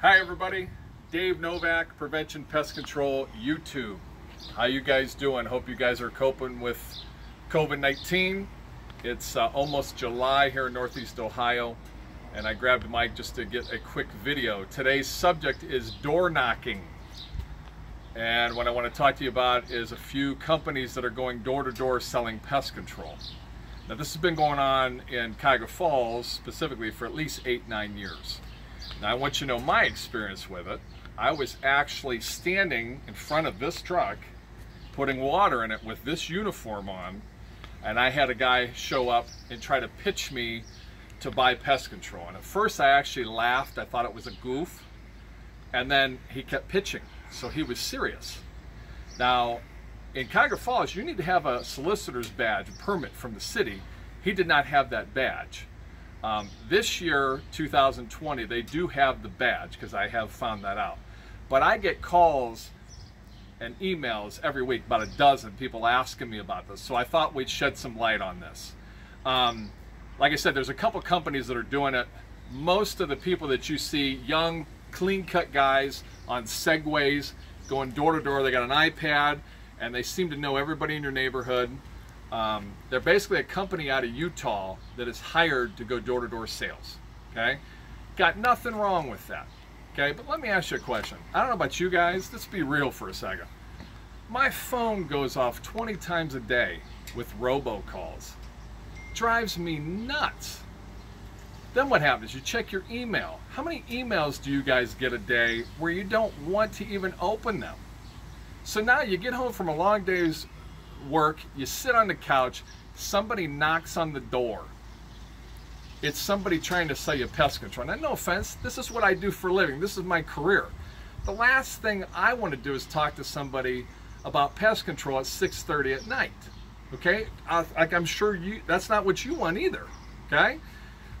Hi everybody, Dave Novak, Prevention Pest Control YouTube. How you guys doing? Hope you guys are coping with COVID-19. It's almost July here in Northeast Ohio, and I grabbed the mic just to get a quick video. Today's subject is door knocking, and what I want to talk to you about is a few companies that are going door to door selling pest control. Now this has been going on in Cuyahoga Falls specifically for at least 8-9 years. Now I want you to know my experience with it. I was actually standing in front of this truck, putting water in it with this uniform on, and I had a guy show up and try to pitch me to buy pest control. And at first I actually laughed, I thought it was a goof, and then he kept pitching, so he was serious. Now, in Cuyahoga Falls, you need to have a solicitor's badge, a permit from the city. He did not have that badge. This year, 2020, they do have the badge, because I have found that out. But I get calls and emails every week, about a dozen people asking me about this. So I thought we'd shed some light on this. Like I said, there's a couple companies that are doing it. Most of the people that you see, young, clean-cut guys on Segways, going door-to-door, they got an iPad, and they seem to know everybody in your neighborhood. They're basically a company out of Utah that is hired to go door-to-door sales, okay? Got nothing wrong with that, okay? But let me ask you a question. I don't know about you guys, let's be real for a second. My phone goes off 20 times a day with robocalls. Drives me nuts. Then what happens? You check your email. How many emails do you guys get a day where you don't want to even open them? So now you get home from a long day's work, you sit on the couch, somebody knocks on the door. It's somebody trying to sell you pest control. And no offense, this is what I do for a living. This is my career. The last thing I want to do is talk to somebody about pest control at 6:30 at night. Okay? I'm sure you, that's not what you want either. Okay?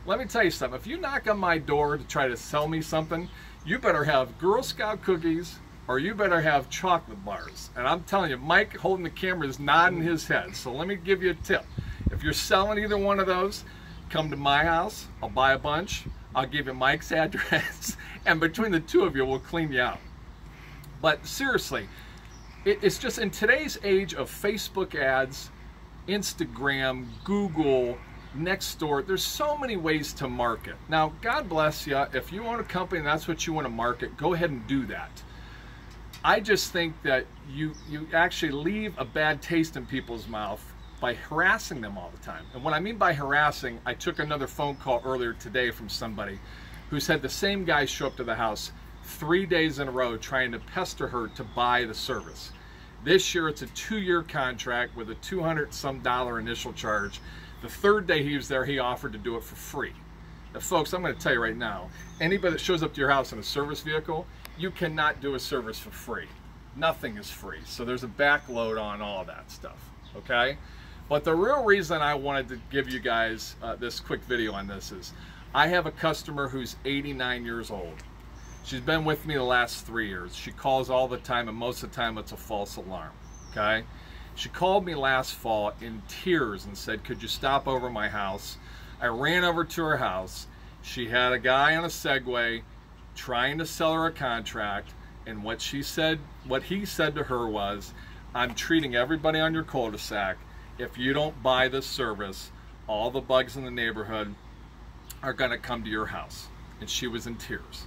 Let me tell you something. If you knock on my door to try to sell me something, you better have Girl Scout cookies, or you better have chocolate bars. And I'm telling you, Mike holding the camera is nodding his head. So let me give you a tip. If you're selling either one of those, come to my house, I'll buy a bunch, I'll give you Mike's address, and between the two of you, we'll clean you out. But seriously, it's just in today's age of Facebook ads, Instagram, Google, Nextdoor, there's so many ways to market. Now, God bless you, if you own a company and that's what you want to market, go ahead and do that. I just think that you actually leave a bad taste in people's mouth by harassing them all the time. And what I mean by harassing, I took another phone call earlier today from somebody who's had the same guy show up to the house 3 days in a row trying to pester her to buy the service. This year it's a 2-year contract with a $200-some initial charge. The third day he was there, he offered to do it for free. Now, folks, I'm going to tell you right now, anybody that shows up to your house in a service vehicle, you cannot do a service for free. Nothing is free. So there's a backload on all that stuff, okay? But the real reason I wanted to give you guys this quick video on this is I have a customer who's 89 years old. She's been with me the last 3 years. She calls all the time, and most of the time it's a false alarm, okay? She called me last fall in tears and said, could you stop over my house? I ran over to her house. She had a guy on a Segway trying to sell her a contract, and what he said to her was, I'm treating everybody on your cul-de-sac. If you don't buy this service, all the bugs in the neighborhood are gonna come to your house. And she was in tears.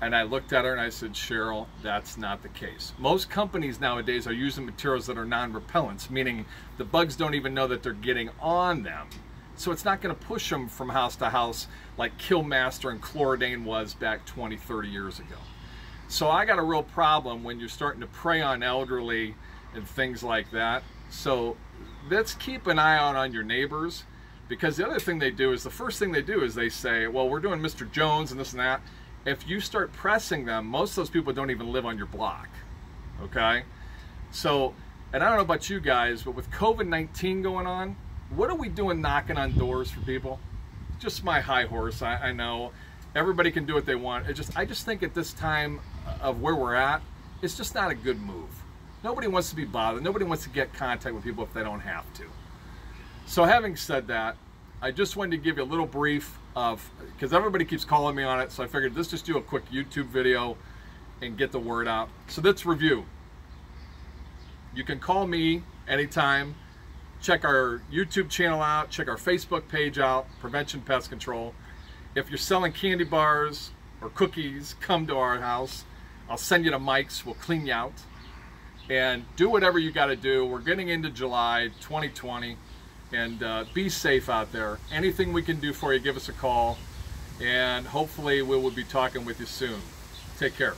And I looked at her and I said, Cheryl, that's not the case. Most companies nowadays are using materials that are non-repellents, meaning the bugs don't even know that they're getting on them. So it's not going to push them from house to house like Killmaster and Chlordane was back 20, 30 years ago. So I got a real problem when you're starting to prey on elderly and things like that. So let's keep an eye out on your neighbors, because the other thing they do is, the first thing they do is they say, well, we're doing Mr. Jones and this and that. If you start pressing them, most of those people don't even live on your block, okay? So, and I don't know about you guys, but with COVID-19 going on, what are we doing knocking on doors for people? Just my high horse, I know. Everybody can do what they want. I just think at this time of where we're at, it's just not a good move. Nobody wants to be bothered. Nobody wants to get contact with people if they don't have to. So having said that, I just wanted to give you a little brief because everybody keeps calling me on it, so I figured let's just do a quick YouTube video and get the word out. So that's review. You can call me anytime. Check our YouTube channel out, check our Facebook page out, Prevention Pest Control. If you're selling candy bars or cookies, come to our house. I'll send you to Mike's, we'll clean you out. And do whatever you gotta do. We're getting into July 2020, and be safe out there. Anything we can do for you, give us a call, and hopefully we will be talking with you soon. Take care.